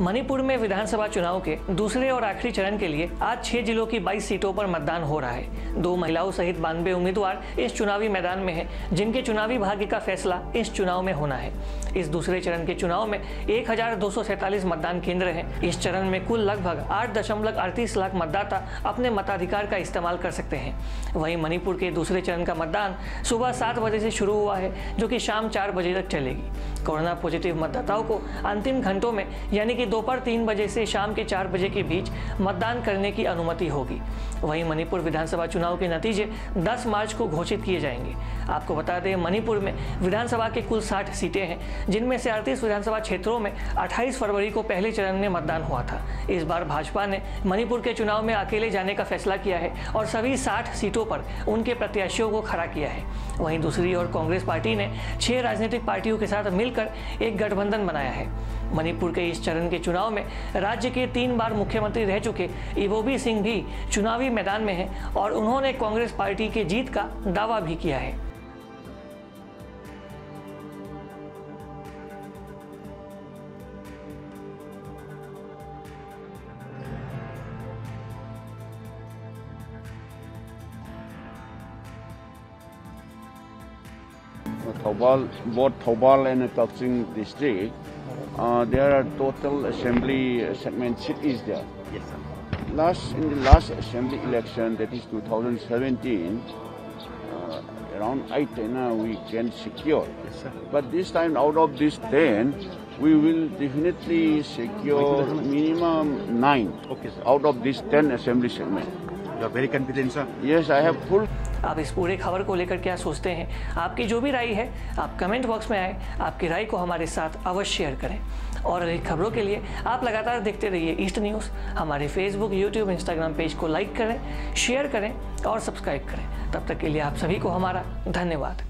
मणिपुर में विधानसभा चुनाव के दूसरे और आखिरी चरण के लिए आज 6 जिलों की 22 सीटों पर मतदान हो रहा है। 2 महिलाओं सहित 92 उम्मीदवार इस चुनावी मैदान में हैं, जिनके चुनावी भाग्य का फैसला इस चुनाव में होना है। इस दूसरे चरण के चुनाव में 1247 मतदान केंद्र हैं। इस चरण में कुल लगभग 8.38 लाख मतदाता अपने मताधिकार का इस्तेमाल कर सकते हैं। वहीं मणिपुर के दूसरे चरण का मतदान सुबह 7 बजे से शुरू हुआ है, जो कि शाम 4 बजे तक चलेगी। कोरोना पॉजिटिव मतदाताओं को अंतिम घंटों में यानी कि दोपहर 3 बजे से शाम के 4 बजे के बीच मतदान करने की अनुमति होगी। वहीं मणिपुर विधानसभा चुनाव के नतीजे 10 मार्च को घोषित किए जाएंगे। आपको बता दें, मणिपुर में विधानसभा के कुल 60 सीटें हैं, जिनमें से 38 विधानसभा क्षेत्रों में 28 फरवरी को पहले चरण में मतदान हुआ था। इस बार भाजपा ने मणिपुर के चुनाव में अकेले जाने का फैसला किया है और सभी 60 सीटों पर उनके प्रत्याशियों को खड़ा किया है। वहीं दूसरी ओर कांग्रेस पार्टी ने 6 राजनीतिक पार्टियों के साथ मिलकर एक गठबंधन बनाया है। मणिपुर के इस चरण के चुनाव में राज्य के 3 बार मुख्यमंत्री रह चुके ईबोबी सिंह भी चुनावी मैदान में हैं और उन्होंने कांग्रेस पार्टी के जीत का दावा भी किया है। Thoubal, both Thoubal and Kachin district, there are total assembly segment seat is there. Yes, sir. In the last assembly election, that is 2017, around 8-10 we can secure. Yes, sir. But this time, out of this 10, we will definitely secure minimum 9. Okay, sir. Out of this 10 assembly segment. You are very confident, sir. Yes, I have full. आप इस पूरे खबर को लेकर क्या सोचते हैं? आपकी जो भी राय है, आप कमेंट बॉक्स में आए, आपकी राय को हमारे साथ अवश्य शेयर करें। और अधिक खबरों के लिए आप लगातार देखते रहिए ईस्ट न्यूज़। हमारे फेसबुक, यूट्यूब, इंस्टाग्राम पेज को लाइक करें, शेयर करें और सब्सक्राइब करें। तब तक के लिए आप सभी को हमारा धन्यवाद।